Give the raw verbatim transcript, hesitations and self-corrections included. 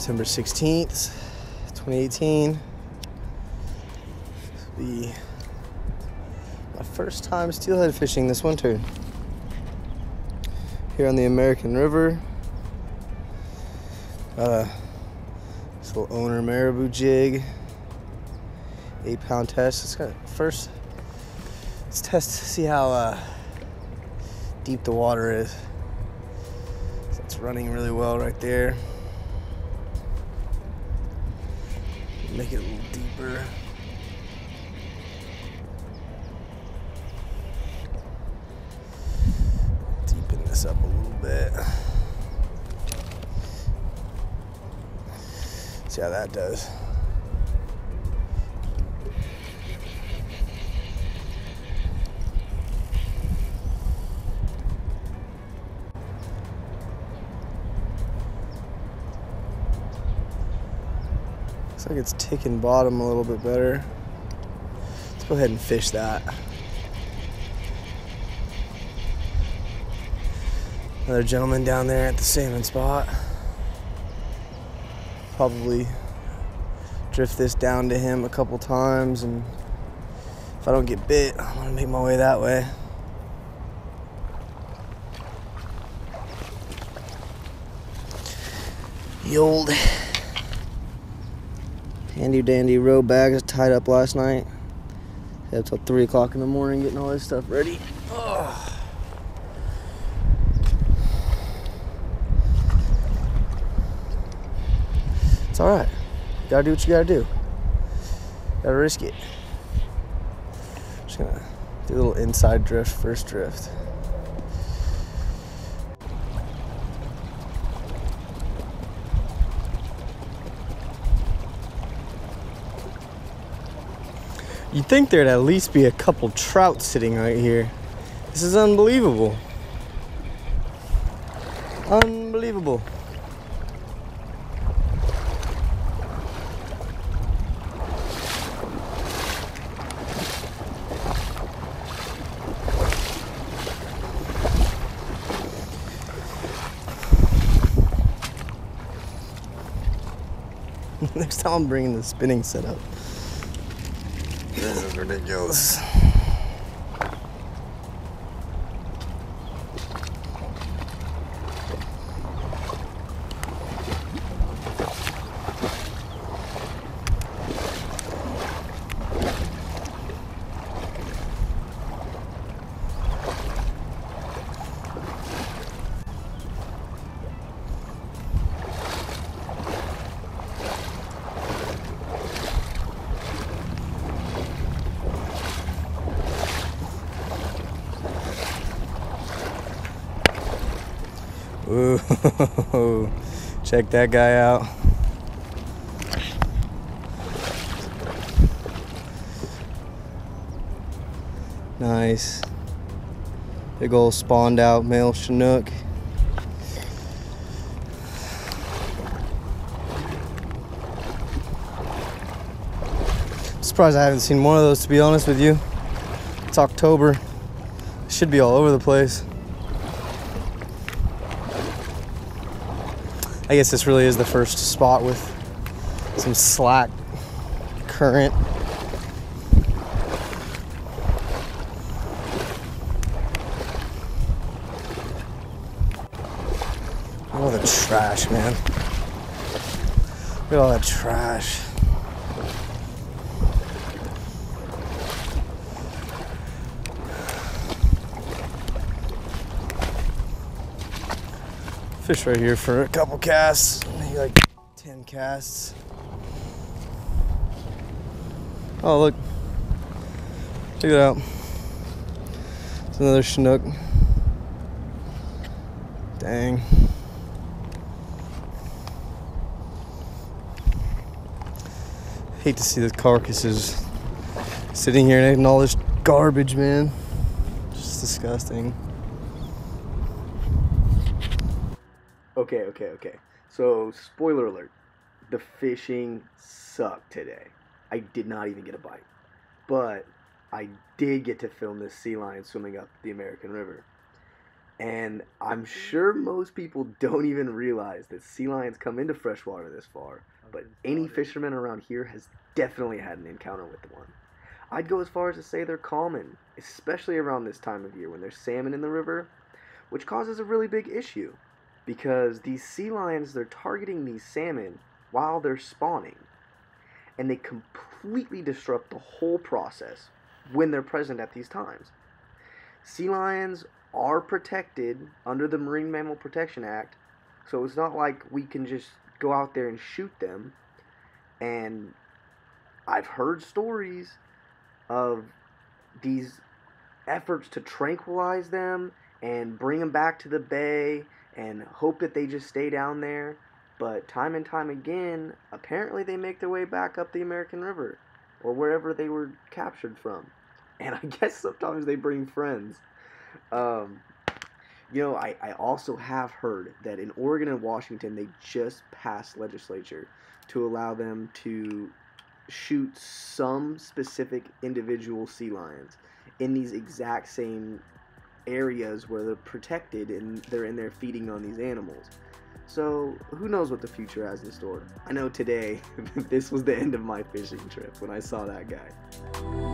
December sixteenth, twenty eighteen. The my first time steelhead fishing this winter here on the American River. Uh, this little owner marabou jig, eight pound test. It's gonna first let's test to see how uh, deep the water is. So it's running really well right there. Make it a little deeper. Deepen this up a little bit. See how that does. Looks like it's ticking bottom a little bit better. Let's go ahead and fish that. Another gentleman down there at the salmon spot. Probably drift this down to him a couple times, and if I don't get bit, I'm gonna make my way that way. The old handy dandy row bag is tied up last night. Up till three o'clock in the morning getting all this stuff ready. Ugh. It's alright. Gotta do what you gotta do. Gotta risk it. Just gonna do a little inside drift, first drift. You'd think there'd at least be a couple trout sitting right here. This is unbelievable. Unbelievable. Next time I'm bringing the spinning setup. This is ridiculous. Ooh, check that guy out. Nice. Big old spawned out male Chinook. I'm surprised I haven't seen more of those, to be honest with you. It's October. It should be all over the place. I guess this really is the first spot with some slack current. All the trash, man. Look at all that trash. Fish right here for a couple casts, maybe like ten casts. Oh, look, check it out. It's another Chinook. Dang. Hate to see the carcasses sitting here and eating all this garbage, man. Just disgusting. Okay, okay, okay. So, spoiler alert. The fishing sucked today. I did not even get a bite. But I did get to film this sea lion swimming up the American River. And I'm sure most people don't even realize that sea lions come into freshwater this far, but any fisherman around here has definitely had an encounter with one. I'd go as far as to say they're common, especially around this time of year when there's salmon in the river, which causes a really big issue, because these sea lions, they're targeting these salmon while they're spawning, and they completely disrupt the whole process when they're present at these times. Sea lions are protected under the Marine Mammal Protection Act, so it's not like we can just go out there and shoot them. And I've heard stories of these efforts to tranquilize them and bring them back to the bay and hope that they just stay down there, but time and time again, apparently they make their way back up the American River or wherever they were captured from, and I guess sometimes they bring friends. Um, you know, I, I also have heard that in Oregon and Washington, they just passed legislature to allow them to shoot some specific individual sea lions in these exact same areas where they're protected and they're in there feeding on these animals. So who knows what the future has in store. I know today, this was the end of my fishing trip when I saw that guy.